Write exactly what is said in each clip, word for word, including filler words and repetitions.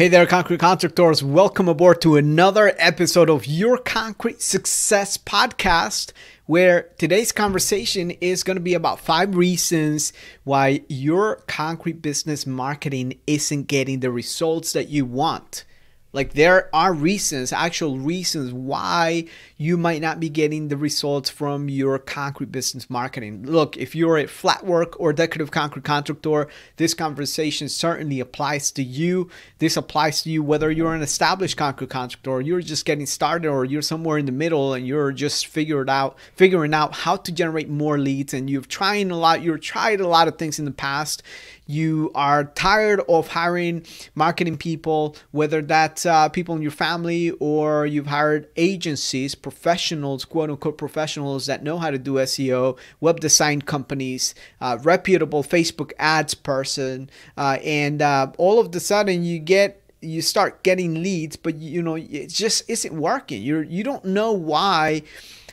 Hey there, concrete contractors. Welcome aboard to another episode of your Concrete Success Podcast, where today's conversation is going to be about five reasons why your concrete business marketing isn't getting the results that you want. Like, there are reasons, actual reasons why you might not be getting the results from your concrete business marketing. Look, if you're a flat work or decorative concrete contractor, this conversation certainly applies to you. This applies to you whether you're an established concrete contractor or you're just getting started or you're somewhere in the middle and you're just figured out, figuring out how to generate more leads and you've tried a lot, you've tried a lot of things in the past. You are tired of hiring marketing people, whether that's uh, people in your family or you've hired agencies, professionals, quote unquote professionals that know how to do S E O, web design companies, uh, reputable Facebook ads person. Uh, and uh, all of a sudden you get, you start getting leads, but you know, it just isn't working. You're, you don't know why.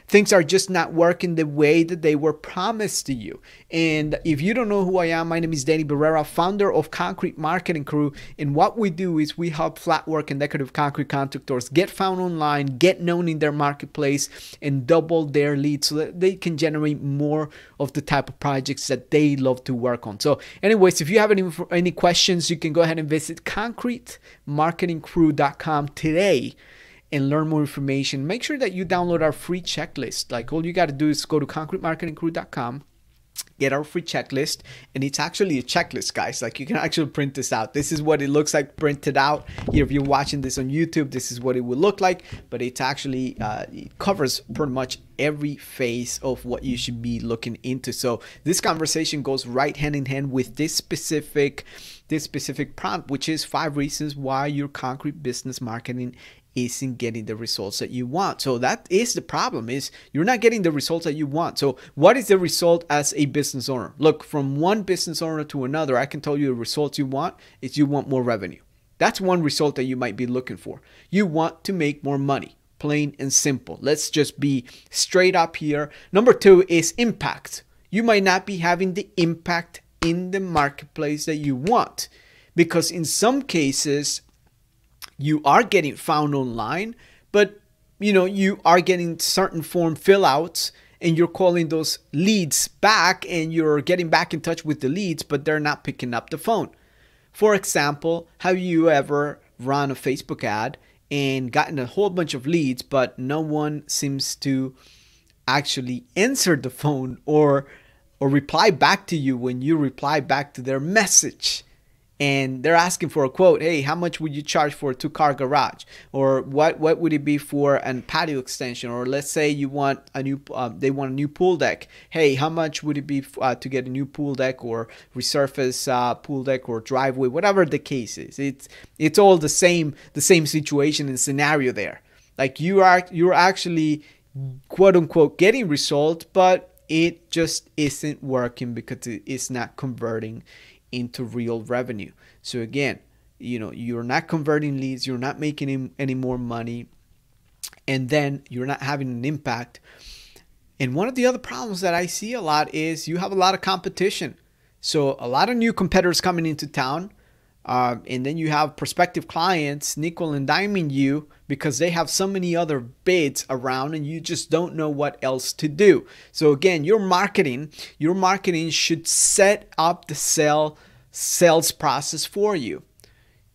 Things are just not working the way that they were promised to you. And if you don't know who I am, my name is Danny Barrera, founder of Concrete Marketing Crew. And what we do is we help flat work and decorative concrete contractors get found online, get known in their marketplace, and double their leads so that they can generate more of the type of projects that they love to work on. So anyways, if you have any, any questions, you can go ahead and visit concrete marketing crew dot com today and learn more information. Make sure that you download our free checklist. Like, all you got to do is go to concrete marketing crew dot com, get our free checklist, and it's actually a checklist, guys. Like, you can actually print this out. This is what it looks like printed out here. If you're watching this on YouTube, this is what it would look like, but it's actually, uh, it covers pretty much every phase of what you should be looking into. So this conversation goes right hand in hand with this specific, this specific prompt, which is five reasons why your concrete business marketing isn't getting the results that you want. So that is the problem, is you're not getting the results that you want. So what is the result as a business owner? Look, from one business owner to another, I can tell you the results you want is you want more revenue. That's one result that you might be looking for. You want to make more money. Plain and simple. Let's just be straight up here. Number two is impact. You might not be having the impact in the marketplace that you want, because in some cases you are getting found online, but you know, you are getting certain form fill outs and you're calling those leads back and you're getting back in touch with the leads, but they're not picking up the phone. For example, have you ever run a Facebook ad and gotten a whole bunch of leads, but no one seems to actually answer the phone or or reply back to you when you reply back to their message? And they're asking for a quote. Hey, how much would you charge for a two-car garage? Or what what would it be for a patio extension? Or let's say you want a new, uh, they want a new pool deck. Hey, how much would it be uh, to get a new pool deck or resurface uh, pool deck or driveway? Whatever the case is, it's it's all the same the same situation and scenario there. Like, you are you're actually quote unquote getting results, but it just isn't working because it's not converting into real revenue. So again, you know, you're not converting leads, you're not making any more money, and then you're not having an impact. And one of the other problems that I see a lot is you have a lot of competition. So a lot of new competitors coming into town, uh, and then you have prospective clients nickel and diming you because they have so many other bids around and you just don't know what else to do. So again, your marketing, your marketing should set up the sell, sales process for you.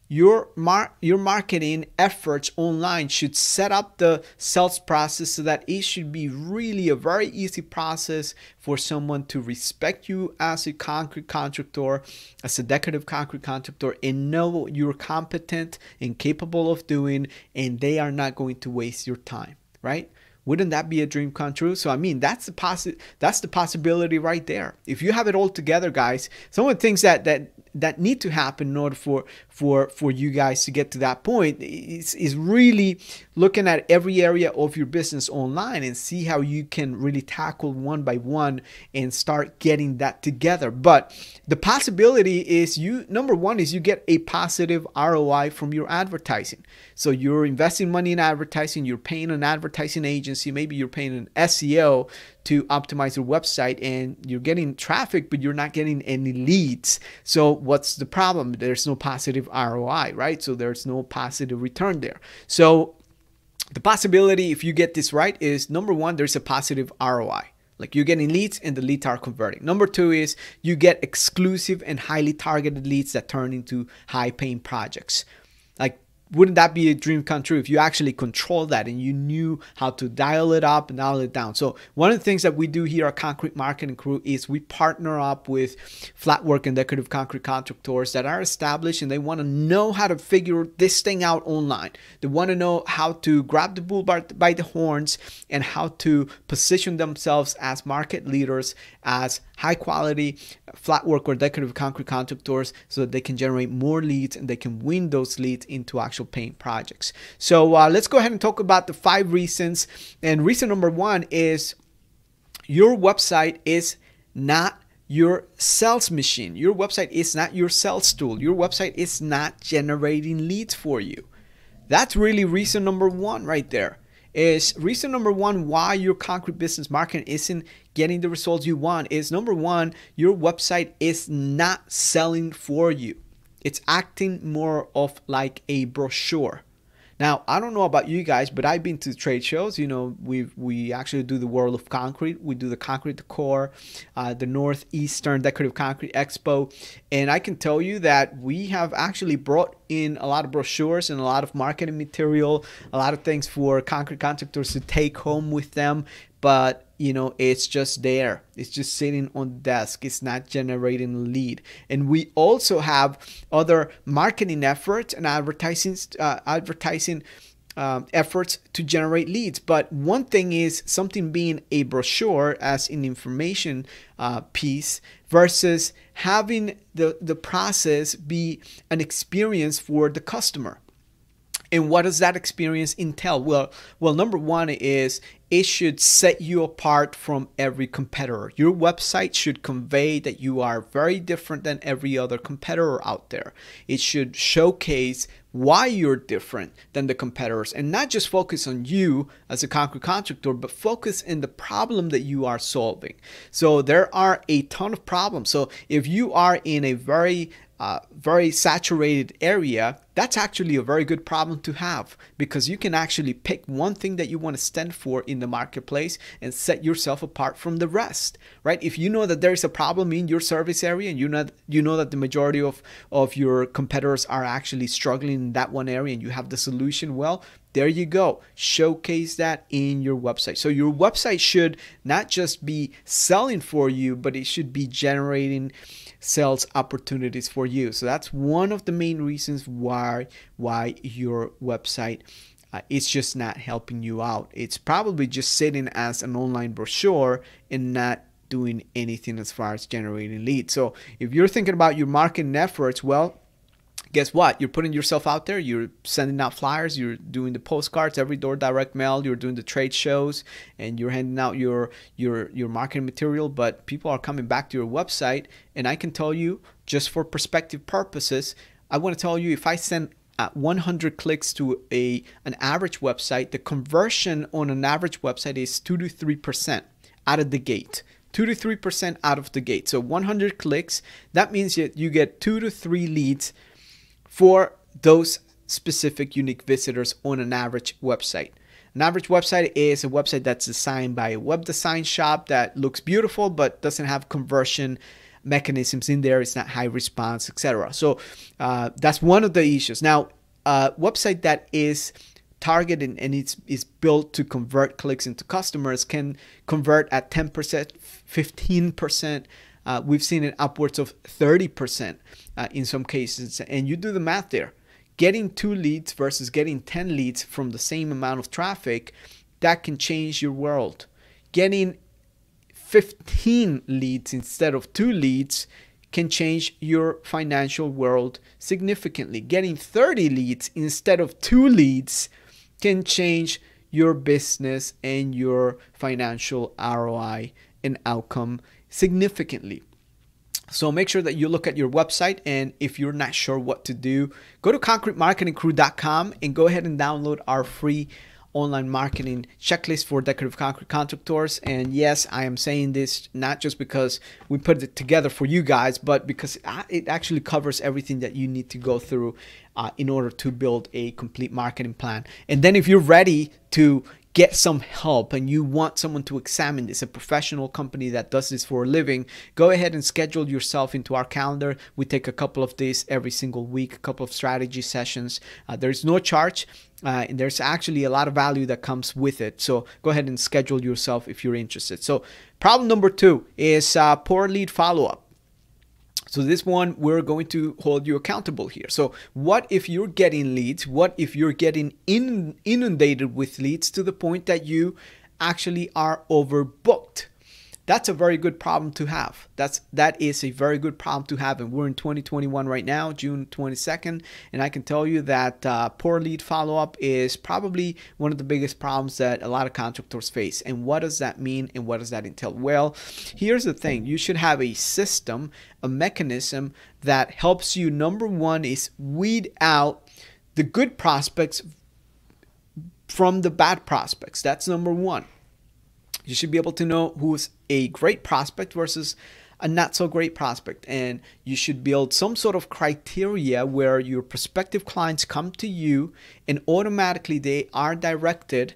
Your, mar your marketing efforts online should set up the sales process so that it should be really a very easy process for someone to respect you as a concrete contractor, as a decorative concrete contractor, and know what you're competent and capable of doing, and they are not going to waste your time, right? Wouldn't that be a dream come true? So I mean, that's the possi that's the possibility right there. If you have it all together, guys, some of the things that that that need to happen in order for for for you guys to get to that point is is really looking at every area of your business online and see how you can really tackle one by one and start getting that together. But the possibility is, you number one is you get a positive R O I from your advertising. So you're investing money in advertising, you're paying an advertising agency. Maybe you're paying an S E O to optimize your website and you're getting traffic, but you're not getting any leads. So what's the problem? There's no positive R O I, right? So there's no positive return there. So the possibility, if you get this right, is number one, there's a positive R O I. Like you're getting leads and the leads are converting. Number two is you get exclusive and highly targeted leads that turn into high paying projects. Like, wouldn't that be a dream come true if you actually control that and you knew how to dial it up and dial it down? So one of the things that we do here at Concrete Marketing Crew is we partner up with flatwork and decorative concrete contractors that are established and they want to know how to figure this thing out online. They want to know how to grab the bull by the horns and how to position themselves as market leaders, as high quality flatwork or decorative concrete contractors, so that they can generate more leads and they can win those leads into actual paying projects. So uh, let's go ahead and talk about the five reasons. And reason number one is your website is not your sales machine. Your website is not your sales tool. Your website is not generating leads for you. That's really reason number one right there. Is reason number one why your concrete business marketing isn't getting the results you want is, number one, your website is not selling for you. It's acting more of like a brochure. Now, I don't know about you guys, but I've been to trade shows. You know, we we actually do the World of Concrete. We do the Concrete Decor, uh, the Northeastern Decorative Concrete Expo. And I can tell you that we have actually brought in a lot of brochures and a lot of marketing material, a lot of things for concrete contractors to take home with them. But, you know, it's just there. It's just sitting on the desk. It's not generating lead. And we also have other marketing efforts and advertising, uh, advertising um, efforts to generate leads. But one thing is something being a brochure as an information uh, piece versus having the, the process be an experience for the customer. And what does that experience entail? Well, well, number one is it should set you apart from every competitor. Your website should convey that you are very different than every other competitor out there. It should showcase why you're different than the competitors and not just focus on you as a concrete contractor, but focus in the problem that you are solving. So there are a ton of problems. So if you are in a very Uh, very saturated area, that's actually a very good problem to have, because you can actually pick one thing that you want to stand for in the marketplace and set yourself apart from the rest, right? If you know that there is a problem in your service area and you know you know that the majority of of your competitors are actually struggling in that one area and you have the solution, well, there you go. Showcase that in your website. So your website should not just be selling for you, but it should be generating sales opportunities for you. So that's one of the main reasons why why your website uh, is just not helping you out. It's probably just sitting as an online brochure and not doing anything as far as generating leads. So if you're thinking about your marketing efforts, well, guess what? You're putting yourself out there. You're sending out flyers. You're doing the postcards, every door direct mail. You're doing the trade shows, and you're handing out your your your marketing material. But people are coming back to your website, and I can tell you, just for perspective purposes, I want to tell you, if I send uh, one hundred clicks to a an average website, the conversion on an average website is two to three percent out of the gate. Two to three percent out of the gate. So one hundred clicks. That means that you get two to three leads for those specific unique visitors on an average website. An average website is a website that's designed by a web design shop that looks beautiful but doesn't have conversion mechanisms in there. It's not high response, et cetera. So uh, that's one of the issues. Now, a website that is targeted and it's is built to convert clicks into customers can convert at ten percent, fifteen percent. Uh, we've seen it upwards of thirty percent uh, in some cases. And you do the math there. Getting two leads versus getting ten leads from the same amount of traffic, that can change your world. Getting fifteen leads instead of two leads can change your financial world significantly. Getting thirty leads instead of two leads can change your business and your financial R O I and outcome significantly. So make sure that you look at your website, and if you're not sure what to do, go to concrete marketing crew dot com and go ahead and download our free online marketing checklist for decorative concrete contractors. And yes, I am saying this not just because we put it together for you guys, but because it actually covers everything that you need to go through uh, in order to build a complete marketing plan. And then if you're ready to get some help and you want someone to examine this, a professional company that does this for a living, go ahead and schedule yourself into our calendar. We take a couple of days every single week, a couple of strategy sessions. Uh, there's no charge, uh, and there's actually a lot of value that comes with it. So go ahead and schedule yourself if you're interested. So problem number two is uh, poor lead follow-up. So this one, we're going to hold you accountable here. So what if you're getting leads? What if you're getting inundated with leads to the point that you actually are overbooked? That's a very good problem to have. That's, that is a very good problem to have. And we're in twenty twenty-one right now, June twenty-second. And I can tell you that uh, poor lead follow-up is probably one of the biggest problems that a lot of contractors face. And what does that mean? And what does that entail? Well, here's the thing. You should have a system, a mechanism that helps you. Number one is weed out the good prospects from the bad prospects. That's number one. You should be able to know who's a great prospect versus a not so great prospect. And you should build some sort of criteria where your prospective clients come to you and automatically they are directed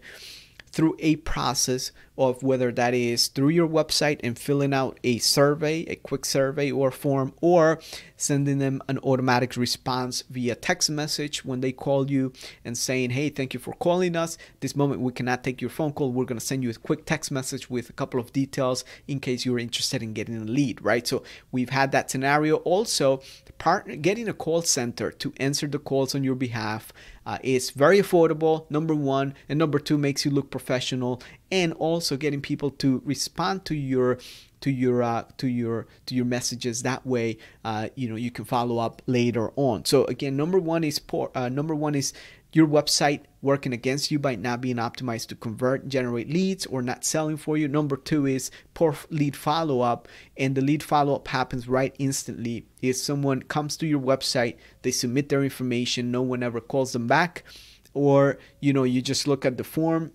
through a process of whether that is through your website and filling out a survey, a quick survey or form, or sending them an automatic response via text message when they call you and saying, hey, thank you for calling us. This moment we cannot take your phone call. We're going to send you a quick text message with a couple of details in case you're interested in getting a lead, right? So we've had that scenario. Also, the partner, getting a call center to answer the calls on your behalf uh, is very affordable, number one, and number two, makes you look professional, and also getting people to respond to your to your uh, to your to your messages. That way, uh, you know, you can follow up later on. So again, number one is poor. Uh, number one is your website working against you by not being optimized to convert and generate leads or not selling for you. Number two is poor lead follow-up, and the lead follow-up happens right instantly. If someone comes to your website, they submit their information, no one ever calls them back, or you know, you just look at the form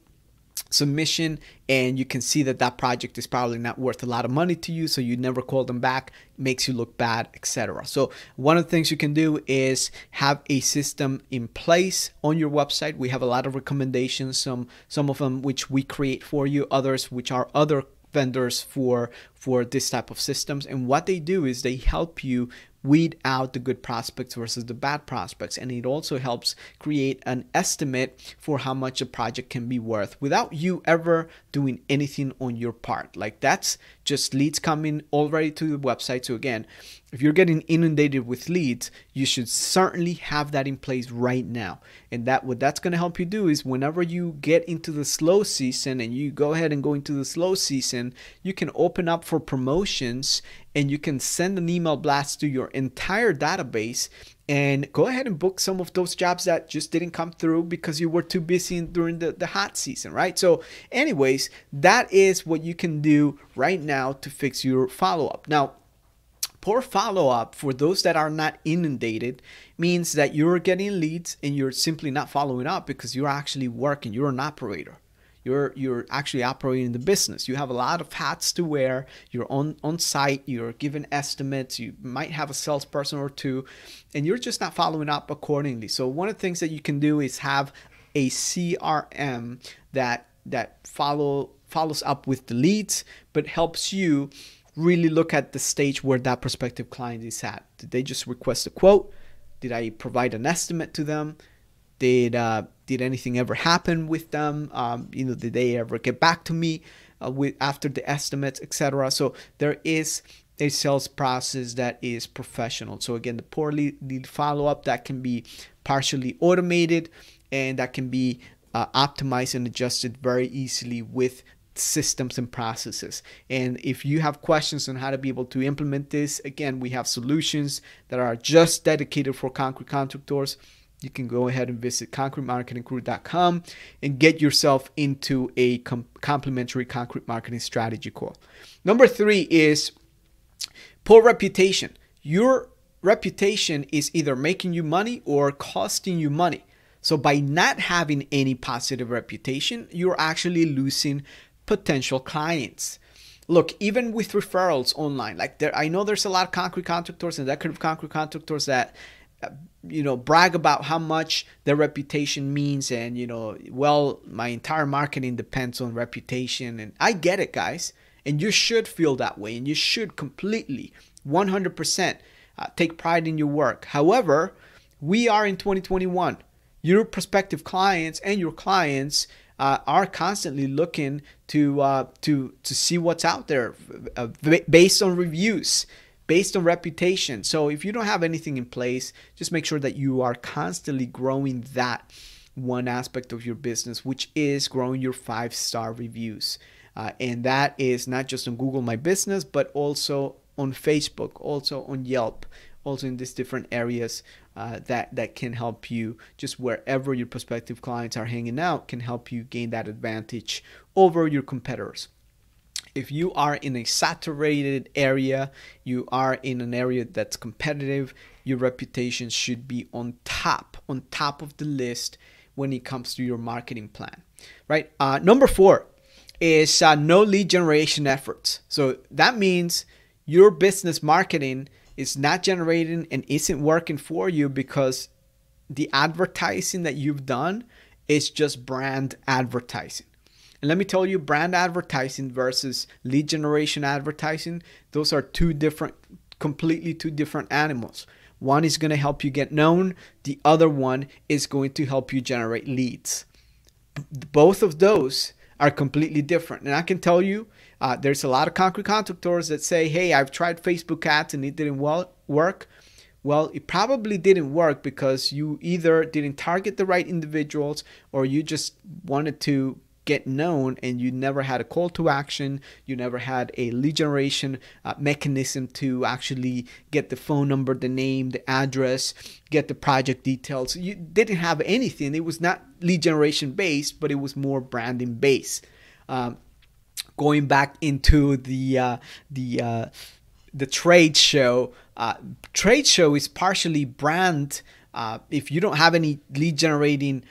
submission and you can see that that project is probably not worth a lot of money to you, so you never call them back, makes you look bad, et cetera. So one of the things you can do is have a system in place on your website. We have a lot of recommendations, some some of them which we create for you, others which are other vendors for for this type of systems. And what they do is they help you weed out the good prospects versus the bad prospects, and it also helps create an estimate for how much a project can be worth without you ever doing anything on your part. Like, that's just leads coming already to the website. So again, if you're getting inundated with leads, you should certainly have that in place right now. And that what that's going to help you do is whenever you get into the slow season and you go ahead and go into the slow season, you can open up for promotions and you can send an email blast to your entire database and go ahead and book some of those jobs that just didn't come through because you were too busy during the, the hot season, right? So anyways, that is what you can do right now to fix your follow-up. Now, poor follow-up, for those that are not inundated, means that you're getting leads and you're simply not following up because you're actually working. You're an operator. You're, you're actually operating the business. You have a lot of hats to wear. You're on, on site. You're giving estimates. You might have a salesperson or two, and you're just not following up accordingly. So one of the things that you can do is have a C R M that, that follow, follows up with the leads but helps you really look at the stage where that prospective client is at. Did they just request a quote? Did I provide an estimate to them? Did uh, did anything ever happen with them? Um, you know, did they ever get back to me uh, with after the estimates, et cetera? So there is a sales process that is professional. So again, the poor lead, lead follow up that can be partially automated and that can be uh, optimized and adjusted very easily with systems and processes. And if you have questions on how to be able to implement this, again, we have solutions that are just dedicated for concrete contractors. You can go ahead and visit concrete marketing crew dot com and get yourself into a com complimentary concrete marketing strategy call. Number three is poor reputation. Your reputation is either making you money or costing you money. So by not having any positive reputation, you're actually losing potential clients. Look, even with referrals online, like there, I know there's a lot of concrete contractors and decorative concrete contractors that, you know, brag about how much their reputation means. And, you know, well, my entire marketing depends on reputation. And I get it, guys. And you should feel that way. And you should completely, one hundred percent uh, take pride in your work. However, we are in twenty twenty-one. Your prospective clients and your clients uh, are constantly looking to, uh, to, to see what's out there uh, based on reviews, based on reputation. So if you don't have anything in place, just make sure that you are constantly growing that one aspect of your business, which is growing your five-star reviews. Uh, and that is not just on Google My Business, but also on Facebook, also on Yelp, also in these different areas uh, that, that can help you, just wherever your prospective clients are hanging out, can help you gain that advantage over your competitors. If you are in a saturated area, you are in an area that's competitive, your reputation should be on top, on top of the list when it comes to your marketing plan, right? Uh, number four is uh, no lead generation efforts. So that means your business marketing is not generating and isn't working for you because the advertising that you've done is just brand advertising. And let me tell you, brand advertising versus lead generation advertising, those are two different, completely two different animals. One is going to help you get known. The other one is going to help you generate leads. Both of those are completely different. And I can tell you, uh, there's a lot of concrete contractors that say, hey, I've tried Facebook ads and it didn't well work. Well, it probably didn't work because you either didn't target the right individuals or you just wanted to get known and you never had a call to action. You never had a lead generation uh, mechanism to actually get the phone number, the name, the address, get the project details. You didn't have anything. It was not lead generation based, but it was more branding based. Um, going back into the uh, the uh, the trade show, uh, trade show is partially brand. Uh, if you don't have any lead generating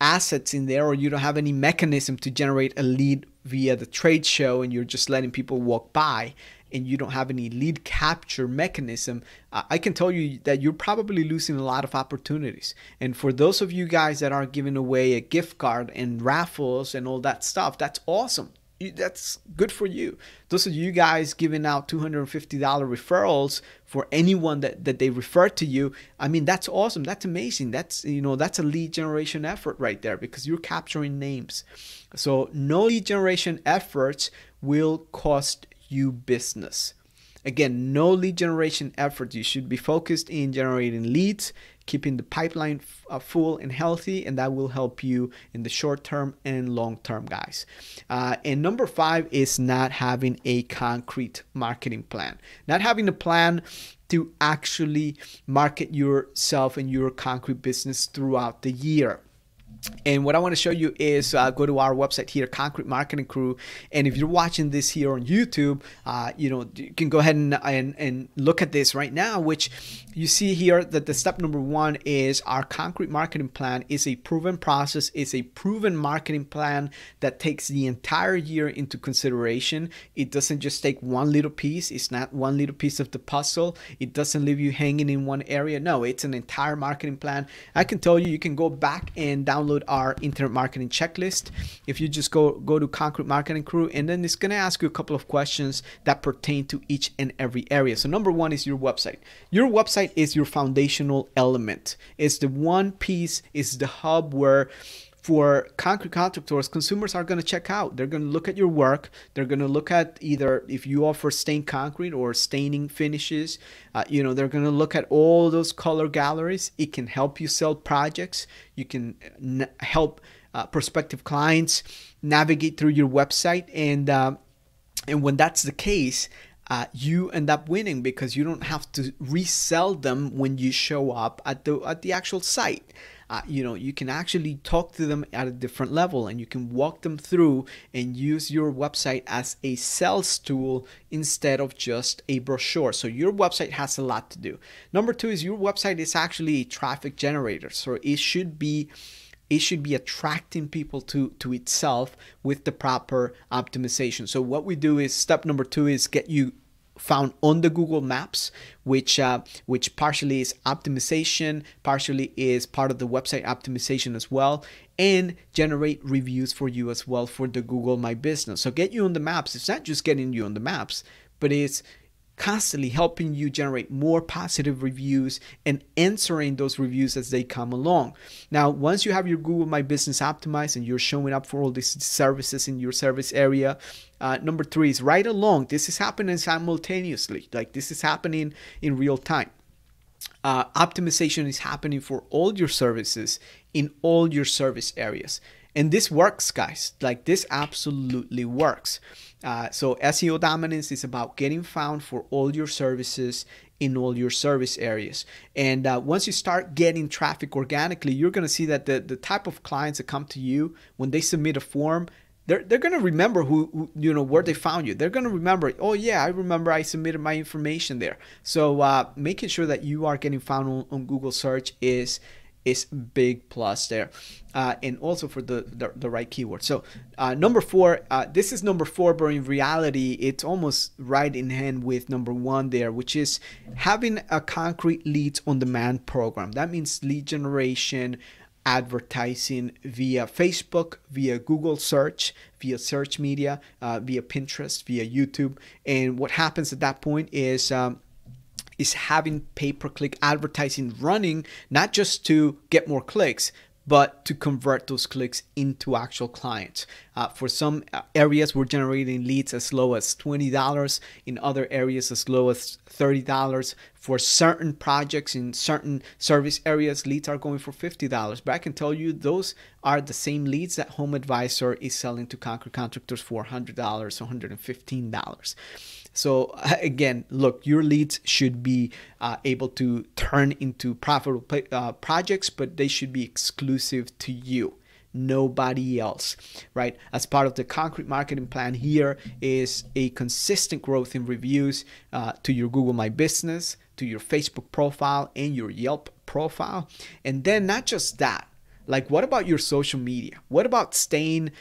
assets in there, or you don't have any mechanism to generate a lead via the trade show, and you're just letting people walk by and you don't have any lead capture mechanism, uh, I can tell you that you're probably losing a lot of opportunities. And for those of you guys that are giving away a gift card and raffles and all that stuff, that's awesome. You, that's good for you. Those of you guys giving out two hundred fifty dollar referrals for anyone that, that they refer to you, I mean, that's awesome. That's amazing. That's, you know, that's a lead generation effort right there because you're capturing names. So no lead generation efforts will cost you business. Again, no lead generation efforts. You should be focused in generating leads, keeping the pipeline uh, full and healthy, and that will help you in the short term and long term, guys. Uh, and number five is not having a concrete marketing plan. Not having a plan to actually market yourself and your concrete business throughout the year. And what I want to show you is uh, go to our website here, Concrete Marketing Crew. And if you're watching this here on YouTube, uh, you know, you can go ahead and, and, and look at this right now, which you see here that the step number one is our concrete marketing plan is a proven process. It's a proven marketing plan that takes the entire year into consideration. It doesn't just take one little piece. It's not one little piece of the puzzle. It doesn't leave you hanging in one area. No, it's an entire marketing plan. I can tell you, you can go back and download our internet marketing checklist. If you just go go to Concrete Marketing Crew, and then it's going to ask you a couple of questions that pertain to each and every area. So number one is your website. Your website is your foundational element. It's the one piece, it's the hub where for concrete contractors, consumers are going to check out. They're going to look at your work. They're going to look at either if you offer stained concrete or staining finishes. Uh, you know, they're going to look at all those color galleries. It can help you sell projects. You can n help uh, prospective clients navigate through your website. And, uh, and when that's the case, uh, you end up winning because you don't have to resell them when you show up at the at the actual site. Uh, you know, you can actually talk to them at a different level, and you can walk them through and use your website as a sales tool instead of just a brochure. So your website has a lot to do. Number two is your website is actually a traffic generator. So it should be It should be attracting people to, to itself with the proper optimization. So what we do is step number two is get you found on the Google Maps, which uh, which partially is optimization, partially is part of the website optimization as well, and generate reviews for you as well for the Google My Business. So get you on the maps. It's not just getting you on the maps, but it's constantly helping you generate more positive reviews and answering those reviews as they come along. Now, once you have your Google My Business optimized and you're showing up for all these services in your service area, uh, number three is right along. This is happening simultaneously. Like, this is happening in real time. Uh, optimization is happening for all your services in all your service areas. And this works, guys. Like, this absolutely works. Uh, so S E O dominance is about getting found for all your services in all your service areas. And uh, once you start getting traffic organically, you're going to see that the, the type of clients that come to you, when they submit a form, They're, they're going to remember who, who, you know, where they found you. They're going to remember, oh, yeah, I remember I submitted my information there. So uh, making sure that you are getting found on, on Google search is is big plus there, uh, and also for the, the, the right keyword. So uh, number four, uh, this is number four, but in reality, it's almost right in hand with number one there, which is having a concrete leads on demand program. That means lead generation, advertising via Facebook, via Google search, via search media, uh, via Pinterest, via YouTube. And what happens at that point is, um, is having pay-per-click advertising running, not just to get more clicks, but to convert those clicks into actual clients. Uh, for some areas, we're generating leads as low as twenty dollars, in other areas as low as thirty dollars. For certain projects in certain service areas, leads are going for fifty dollars. But I can tell you, those are the same leads that Home Advisor is selling to concrete contractors for one hundred dollars, one hundred fifteen dollars. So again, look, your leads should be uh, able to turn into profitable uh, projects, but they should be exclusive to you, nobody else, right? As part of the concrete marketing plan here is a consistent growth in reviews uh, to your Google My Business, to your Facebook profile, and your Yelp profile. And then not just that, like, what about your social media? What about staying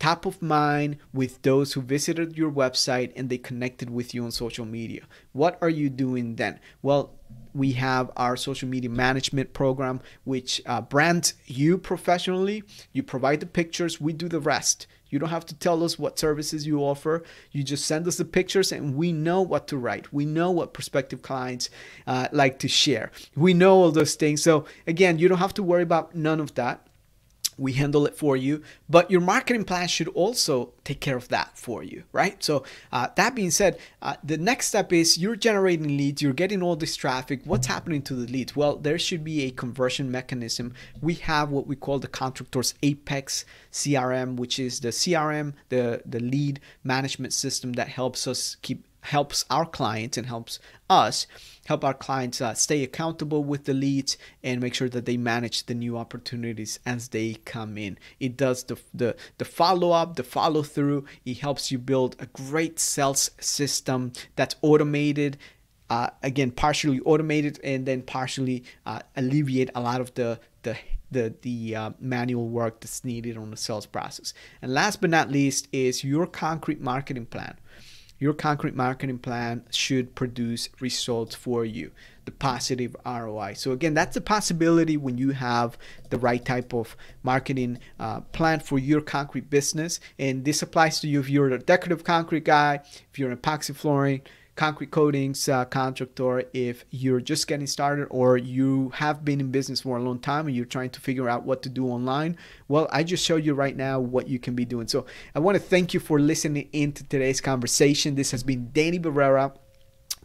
top of mind with those who visited your website and they connected with you on social media? What are you doing then? Well, we have our social media management program, which uh, brands you professionally. You provide the pictures, we do the rest. You don't have to tell us what services you offer. You just send us the pictures and we know what to write. We know what prospective clients uh, like to share. We know all those things. So again, you don't have to worry about none of that. We handle it for you, but your marketing plan should also take care of that for you, right? So uh, that being said, uh, the next step is you're generating leads, you're getting all this traffic. What's happening to the leads? Well, there should be a conversion mechanism. We have what we call the Contractors Apex C R M, which is the C R M, the, the lead management system that helps us keep helps our clients and helps us help our clients uh, stay accountable with the leads and make sure that they manage the new opportunities as they come in. It does the, the, the follow-up, the follow-through. It helps you build a great sales system that's automated, uh, again, partially automated, and then partially uh, alleviate a lot of the, the the, the uh, manual work that's needed on the sales process. And last but not least is your concrete marketing plan. Your concrete marketing plan should produce results for you, the positive R O I. So again, that's a possibility when you have the right type of marketing uh, plan for your concrete business. And this applies to you if you're a decorative concrete guy, if you're an epoxy flooring, concrete coatings uh, contractor, if you're just getting started, or you have been in business for a long time and you're trying to figure out what to do online. Well, I just showed you right now what you can be doing. So I want to thank you for listening in to today's conversation. This has been Danny Barrera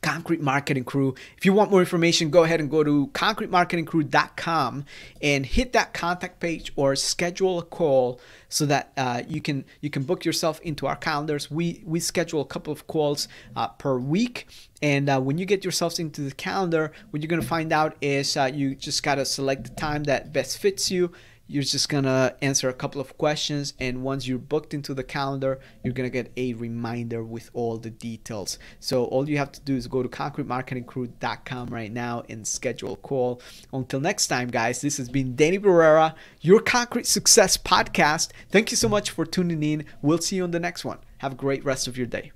Concrete Marketing Crew. If you want more information, go ahead and go to concrete marketing crew dot com and hit that contact page or schedule a call so that uh, you can you can book yourself into our calendars. We we schedule a couple of calls uh, per week, and uh, when you get yourselves into the calendar, what you're gonna find out is uh, you just gotta select the time that best fits you. You're just gonna answer a couple of questions, and once you're booked into the calendar, you're gonna get a reminder with all the details. So all you have to do is go to concrete marketing crew dot com right now and schedule a call. Until next time, guys, this has been Danny Barrera, your Concrete Success Podcast. Thank you so much for tuning in. We'll see you on the next one. Have a great rest of your day.